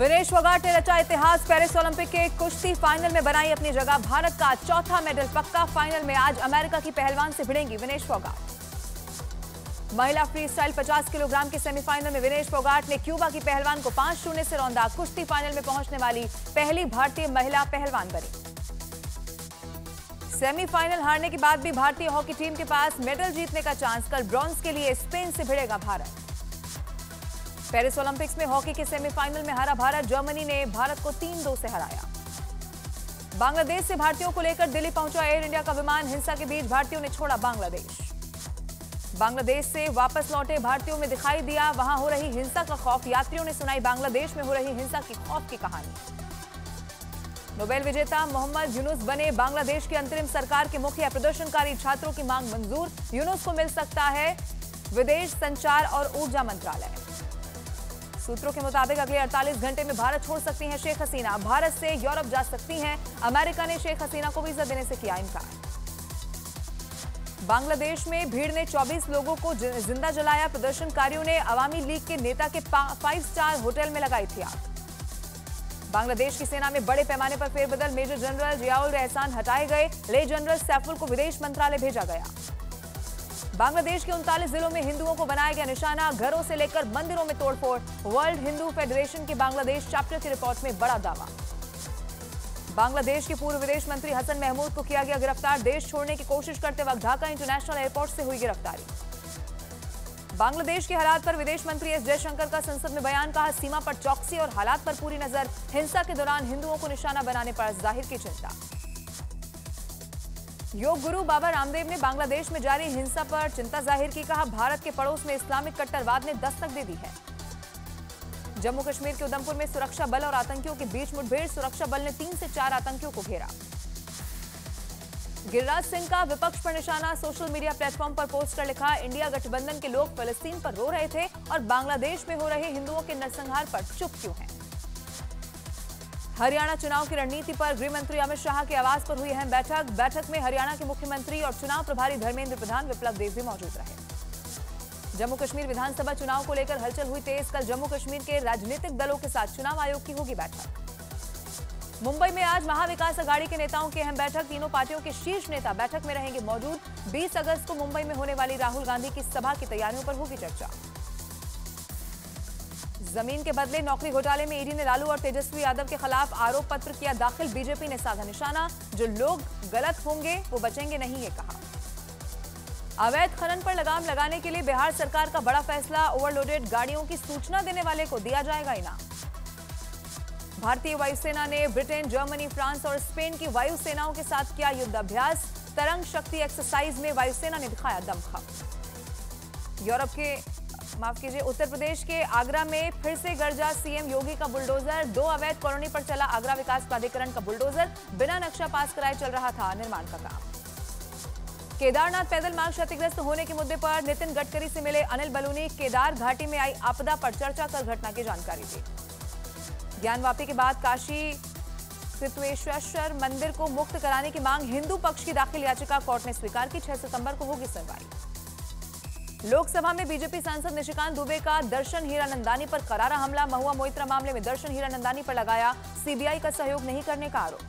विनेश फोगाट ने रचा इतिहास। पेरिस ओलंपिक के कुश्ती फाइनल में बनाई अपनी जगह। भारत का चौथा मेडल पक्का। फाइनल में आज अमेरिका की पहलवान से भिड़ेंगी विनेश फोगाट। महिला फ्री स्टाइल 50 किलोग्राम के सेमीफाइनल में विनेश फोगाट ने क्यूबा की पहलवान को 5-0 से रौंदा। कुश्ती फाइनल में पहुंचने वाली पहली भारतीय महिला पहलवान बनी। सेमीफाइनल हारने के बाद भी भारतीय हॉकी टीम के पास मेडल जीतने का चांस। कल ब्रॉन्ज के लिए स्पेन से भिड़ेगा भारत। पेरिस ओलंपिक्स में हॉकी के सेमीफाइनल में हारा भारत। जर्मनी ने भारत को 3-2 से हराया। बांग्लादेश से भारतीयों को लेकर दिल्ली पहुंचा एयर इंडिया का विमान। हिंसा के बीच भारतीयों ने छोड़ा बांग्लादेश। बांग्लादेश से वापस लौटे भारतीयों में दिखाई दिया वहां हो रही हिंसा का खौफ। यात्रियों ने सुनाई बांग्लादेश में हो रही हिंसा की खौफ की कहानी। नोबेल विजेता मोहम्मद यूनूस बने बांग्लादेश की अंतरिम सरकार के मुखिया। प्रदर्शनकारी छात्रों की मांग मंजूर। यूनूस को मिल सकता है विदेश संचार और ऊर्जा मंत्रालय। सूत्रों के मुताबिक अगले 48 घंटे में भारत छोड़ सकती हैं शेख हसीना। भारत से यूरोप जा सकती हैं। अमेरिका ने शेख हसीना को वीजा देने से किया इनकार। बांग्लादेश में भीड़ ने 24 लोगों को जिंदा जलाया। प्रदर्शनकारियों ने अवामी लीग के नेता के 5-स्टार होटल में लगाई थी आग। बांग्लादेश की सेना में बड़े पैमाने पर फेरबदल। मेजर जनरल रियाउल रहमान हटाए गए। ले जनरल सैफुल को विदेश मंत्रालय भेजा गया। बांग्लादेश के 39 जिलों में हिंदुओं को बनाया गया निशाना। घरों से लेकर मंदिरों में तोड़फोड़। वर्ल्ड हिंदू फेडरेशन के बांग्लादेश चैप्टर की रिपोर्ट में बड़ा दावा। बांग्लादेश के पूर्व विदेश मंत्री हसन महमूद को किया गया गिरफ्तार। देश छोड़ने की कोशिश करते वक्त ढाका इंटरनेशनल एयरपोर्ट से हुई गिरफ्तारी। बांग्लादेश के हालात पर विदेश मंत्री एस जयशंकर का संसद में बयान। कहा सीमा पर चौकसी और हालात पर पूरी नजर। हिंसा के दौरान हिंदुओं को निशाना बनाने पर जाहिर की चिंता। योग गुरु बाबा रामदेव ने बांग्लादेश में जारी हिंसा पर चिंता जाहिर की। कहा भारत के पड़ोस में इस्लामिक कट्टरवाद ने दस्तक दे दी है। जम्मू कश्मीर के उधमपुर में सुरक्षा बल और आतंकियों के बीच मुठभेड़। सुरक्षा बल ने 3 से 4 आतंकियों को घेरा। गिरिराज सिंह का विपक्ष पर निशाना। सोशल मीडिया प्लेटफॉर्म पर पोस्ट कर लिखा इंडिया गठबंधन के लोग फिलिस्तीन पर रो रहे थे और बांग्लादेश में हो रहे हिंदुओं के नरसंहार पर चुप क्यों हैं। हरियाणा चुनाव की रणनीति पर गृहमंत्री अमित शाह के आवास पर हुई अहम बैठक। बैठक में हरियाणा के मुख्यमंत्री और चुनाव प्रभारी धर्मेंद्र प्रधान, विप्लव देव भी मौजूद रहे। जम्मू कश्मीर विधानसभा चुनाव को लेकर हलचल हुई तेज। कल जम्मू कश्मीर के राजनीतिक दलों के साथ चुनाव आयोग की होगी बैठक। मुंबई में आज महाविकास अघाड़ी के नेताओं की अहम बैठक। तीनों पार्टियों के शीर्ष नेता बैठक में रहेंगे मौजूद। 20 अगस्त को मुंबई में होने वाली राहुल गांधी की सभा की तैयारियों पर होगी चर्चा। जमीन के बदले नौकरी घोटाले में ईडी ने लालू और तेजस्वी यादव के खिलाफ आरोप पत्र किया दाखिल। बीजेपी ने साधा निशाना। जो लोग गलत होंगे वो बचेंगे नहीं, ये कहा। अवैध खनन पर लगाम लगाने के लिए बिहार सरकार का बड़ा फैसला। ओवरलोडेड गाड़ियों की सूचना देने वाले को दिया जाएगा इनाम। भारतीय वायुसेना ने ब्रिटेन, जर्मनी, फ्रांस और स्पेन की वायुसेनाओं के साथ किया युद्धाभ्यास। तरंग शक्ति एक्सरसाइज में वायुसेना ने दिखाया दमखम। उत्तर प्रदेश के आगरा में फिर से गरजा सीएम योगी का बुलडोजर। 2 अवैध कॉलोनी पर चला आगरा विकास प्राधिकरण का बुलडोजर। बिना नक्शा पास कराए चल रहा था निर्माण का काम। केदारनाथ पैदल मार्ग क्षतिग्रस्त होने के मुद्दे पर नितिन गडकरी से मिले अनिल बलूनी। केदार घाटी में आई आपदा पर चर्चा कर घटना की जानकारी दी। ज्ञानवापी के बाद काशी कृत्वेश्वर मंदिर को मुक्त कराने की मांग। हिंदू पक्ष की दाखिल याचिका कोर्ट ने स्वीकार की। 6 सितंबर को होगी सुनवाई। लोकसभा में बीजेपी सांसद निशिकांत दुबे का दर्शन हीरानंदानी पर करारा हमला। महुआ मोहित्रा मामले में दर्शन हीरानंदानी पर लगाया सीबीआई का सहयोग नहीं करने का आरोप।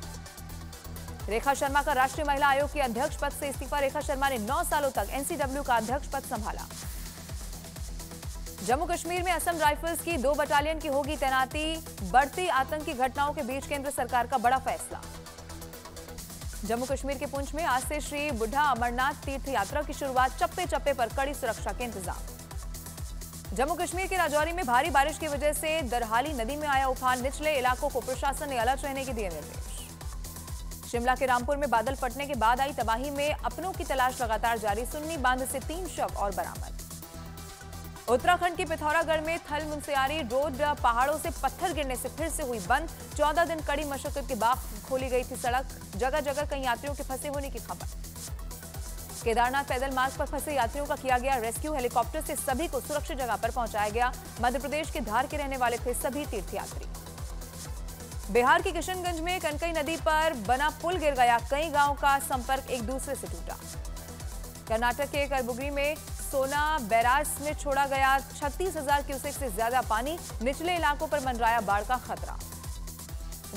रेखा शर्मा का राष्ट्रीय महिला आयोग के अध्यक्ष पद से इस्तीफा। रेखा शर्मा ने 9 सालों तक एनसीडब्ल्यू का अध्यक्ष पद संभाला। जम्मू कश्मीर में असम राइफल्स की 2 बटालियन की होगी तैनाती। बढ़ती आतंकी घटनाओं के बीच केंद्र सरकार का बड़ा फैसला। जम्मू कश्मीर के पुंछ में आज से श्री बुढ़ा अमरनाथ तीर्थ यात्रा की शुरुआत। चप्पे चप्पे पर कड़ी सुरक्षा के इंतजाम। जम्मू कश्मीर के राजौरी में भारी बारिश की वजह से दरहाली नदी में आया उफान। निचले इलाकों को प्रशासन ने अलर्ट रहने के दिए निर्देश। शिमला के रामपुर में बादल फटने के बाद आई तबाही में अपनों की तलाश लगातार जारी। सुन्नी बांध से 3 शव और बरामद। उत्तराखंड के पिथौरागढ़ में थल मुनस्यारी रोड पहाड़ों से पत्थर गिरने से फिर से हुई बंद। 14 दिन कड़ी मशक्कत के बाद खोली गई थी सड़क। जगह जगह कई यात्रियों के फंसे होने की खबर। केदारनाथ पैदल मार्ग पर फंसे यात्रियों का किया गया रेस्क्यू। हेलीकॉप्टर से सभी को सुरक्षित जगह पर पहुंचाया गया। मध्य प्रदेश के धार के रहने वाले थे सभी तीर्थयात्री। बिहार के किशनगंज में कनकई नदी पर बना पुल गिर गया। कई गाँव का संपर्क एक दूसरे से टूटा। कर्नाटक के कलबुर्गी में सोना बैराज में छोड़ा गया 36,000 क्यूसेक से ज्यादा पानी, निचले इलाकों पर मंडराया बाढ़ का खतरा।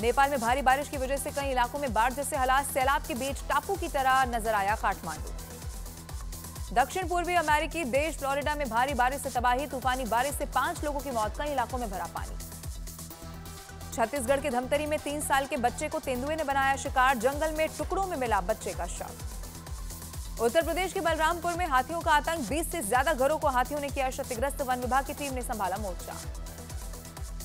नेपाल में भारी बारिश की वजह से कई इलाकों में बाढ़ जैसे हालात, सैलाब के बीच टापू की तरह नजर आया काठमांडू। दक्षिण पूर्वी अमेरिकी देश फ्लोरिडा में भारी बारिश से तबाही, तूफानी बारिश से 5 लोगों की मौत, कई इलाकों में भरा पानी। छत्तीसगढ़ के धमतरी में 3 साल के बच्चे को तेंदुए ने बनाया शिकार, जंगल में टुकड़ों में मिला बच्चे का शव। उत्तर प्रदेश के बलरामपुर में हाथियों का आतंक, 20 से ज्यादा घरों को हाथियों ने किया क्षतिग्रस्त, वन विभाग की टीम ने संभाला मोर्चा।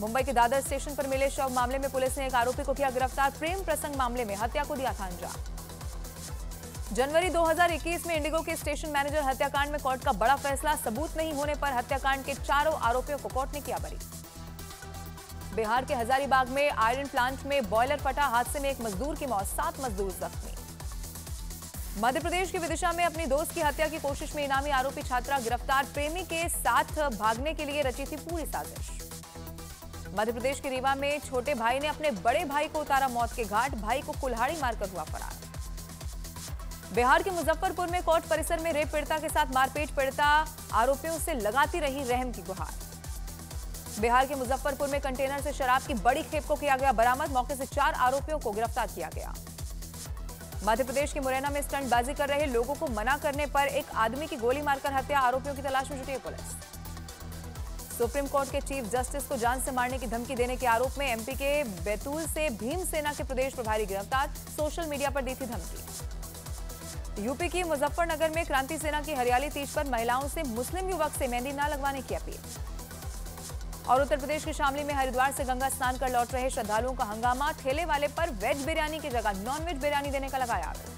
मुंबई के दादर स्टेशन पर मिले शव मामले में पुलिस ने एक आरोपी को किया गिरफ्तार, प्रेम प्रसंग मामले में हत्या को दिया था अंजाम। जनवरी 2021 में इंडिगो के स्टेशन मैनेजर हत्याकांड में कोर्ट का बड़ा फैसला, सबूत नहीं होने पर हत्याकांड के 4 आरोपियों को कोर्ट ने किया बरी। बिहार के हजारीबाग में आयरन प्लांट में बॉयलर फटा, हादसे में एक मजदूर की मौत, 7 मजदूर जख्मी। मध्य प्रदेश के विदिशा में अपनी दोस्त की हत्या की कोशिश में इनामी आरोपी छात्रा गिरफ्तार, प्रेमी के साथ भागने के लिए रची थी पूरी साजिश। मध्य प्रदेश के रीवा में छोटे भाई ने अपने बड़े भाई को उतारा मौत के घाट, भाई को कुल्हाड़ी मारकर हुआ फरार। बिहार के मुजफ्फरपुर में कोर्ट परिसर में रेप पीड़िता के साथ मारपीट, पीड़िता आरोपियों से लगाती रही रहम की गुहार। बिहार के मुजफ्फरपुर में कंटेनर से शराब की बड़ी खेप को किया गया बरामद, मौके से 4 आरोपियों को गिरफ्तार किया गया। मध्य प्रदेश के मुरैना में स्टंटबाजी कर रहे लोगों को मना करने पर एक आदमी की गोली मारकर हत्या, आरोपियों की तलाश में जुटी है पुलिस। सुप्रीम कोर्ट के चीफ जस्टिस को जान से मारने की धमकी देने के आरोप में एमपी के बैतूल से भीम सेना के प्रदेश प्रभारी गिरफ्तार, सोशल मीडिया पर दी थी धमकी। यूपी की मुजफ्फरनगर में क्रांति सेना की हरियाली तीज पर महिलाओं से मुस्लिम युवक से मेहंदी न लगवाने की अपील। और उत्तर प्रदेश के शामली में हरिद्वार से गंगा स्नान कर लौट रहे श्रद्धालुओं का हंगामा, ठेले वाले पर वेज बिरयानी की जगह नॉन वेज बिरयानी देने का लगाया आरोप।